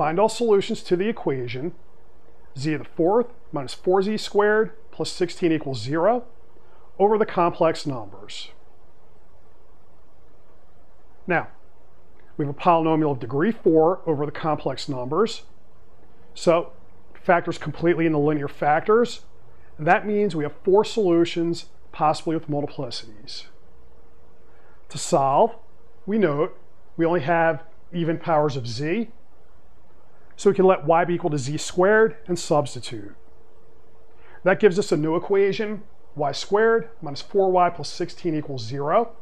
Find all solutions to the equation z to the fourth minus 4z squared plus 16 equals 0 over the complex numbers. Now, we have a polynomial of degree 4 over the complex numbers. So, factors completely into linear factors. And that means we have 4 solutions, possibly with multiplicities. To solve, we note we only have even powers of z, so we can let y be equal to z squared and substitute. That gives us a new equation, y squared minus 4y plus 16 equals 0.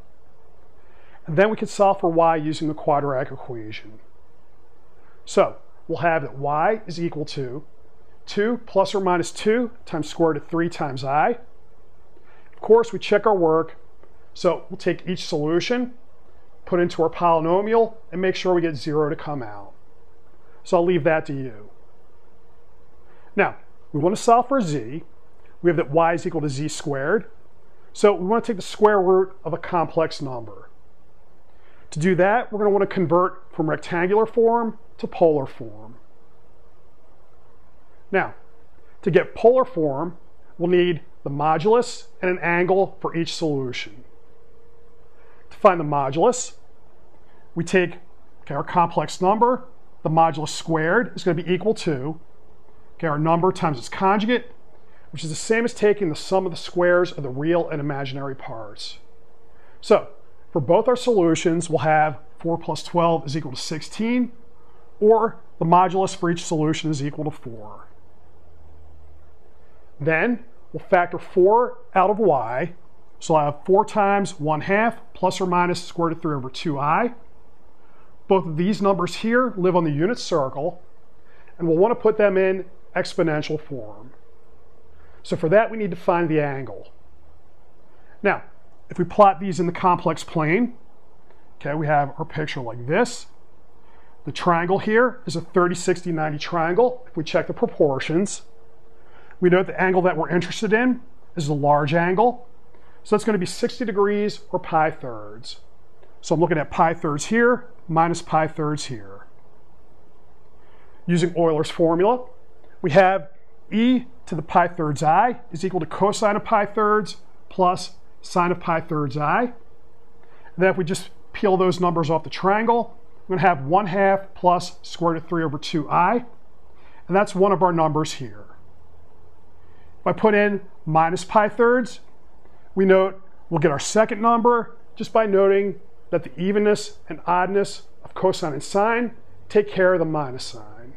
And then we can solve for y using the quadratic equation. So we'll have that y is equal to 2 plus or minus 2 times square root of 3 times I. Of course, we check our work, so we'll take each solution, put into our polynomial, and make sure we get 0 to come out. So I'll leave that to you. Now, we want to solve for z. We have that y is equal to z squared. So we want to take the square root of a complex number. To do that, we're going to want to convert from rectangular form to polar form. Now, to get polar form, we'll need the modulus and an angle for each solution. To find the modulus, we take our complex number. The modulus squared is going to be equal to our number times its conjugate, which is the same as taking the sum of the squares of the real and imaginary parts. So, for both our solutions, we'll have 4 plus 12 is equal to 16, or the modulus for each solution is equal to 4. Then, we'll factor 4 out of y, so I'll have 4 times 1/2 plus or minus square root of 3 over 2i. Both of these numbers here live on the unit circle, and we'll want to put them in exponential form. So for that, we need to find the angle. Now, if we plot these in the complex plane, we have our picture like this. The triangle here is a 30, 60, 90 triangle. If we check the proportions, we note the angle that we're interested in is the large angle. So that's going to be 60 degrees or pi thirds. So I'm looking at pi thirds here minus pi thirds here. Using Euler's formula, we have e to the pi thirds I is equal to cosine of pi thirds plus sine of pi thirds I. And then if we just peel those numbers off the triangle, I'm going to have 1/2 plus square root of 3 over 2i. And that's one of our numbers here. If I put in minus pi thirds, we note we'll get our second number just by noting that the evenness and oddness of cosine and sine take care of the minus sign.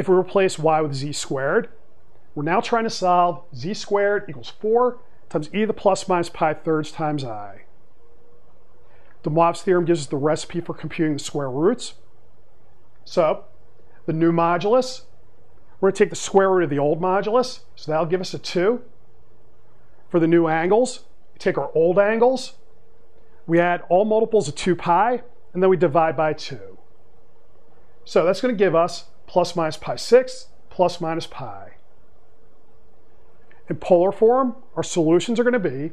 If we replace y with z squared, we're now trying to solve z squared equals 4 times e to the plus minus pi thirds times I. De Moivre's theorem gives us the recipe for computing the square roots. So, the new modulus, we're going to take the square root of the old modulus, so that'll give us a 2. For the new angles, we take our old angles, we add all multiples of 2 pi, and then we divide by 2. So that's going to give us plus minus pi 6, plus minus pi. In polar form, our solutions are going to be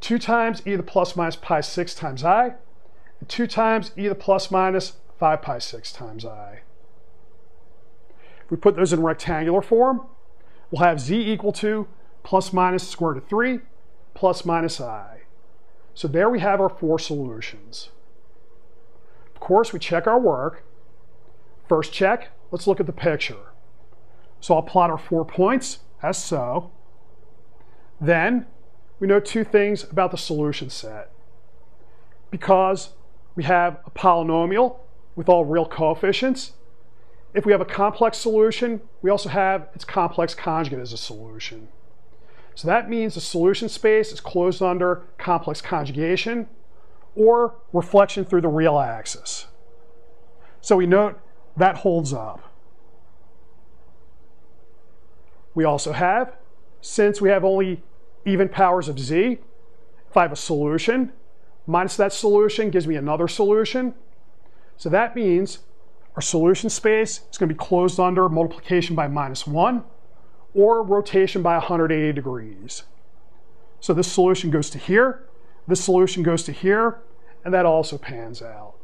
2 times e to the plus minus pi 6 times I, and 2 times e to the plus minus 5 pi 6 times I. If we put those in rectangular form, we'll have z equal to plus minus square root of 3 plus minus I. So there we have our 4 solutions. Of course, we check our work. First check, let's look at the picture. So I'll plot our 4 points as so. Then, we know 2 things about the solution set. Because we have a polynomial with all real coefficients, if we have a complex solution, we also have its complex conjugate as a solution. So that means the solution space is closed under complex conjugation or reflection through the real axis. So we note that holds up. We also have, since we have only even powers of z, if I have a solution, minus that solution gives me another solution. So that means our solution space is going to be closed under multiplication by minus 1 or rotation by 180 degrees. So this solution goes to here, this solution goes to here, and that also pans out.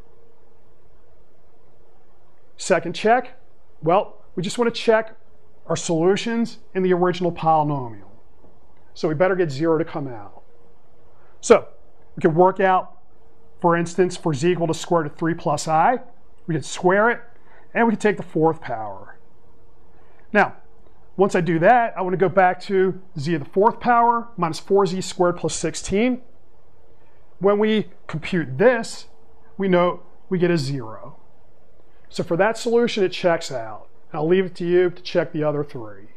Second check, well, we just want to check our solutions in the original polynomial. So we better get 0 to come out. So we can work out, for instance, for z equal to square root of 3 plus I. We can square it, and we can take the fourth power. Now, once I do that, I want to go back to z to the fourth power minus 4z squared plus 16. When we compute this, we know we get a 0. So for that solution, it checks out. I'll leave it to you to check the other three.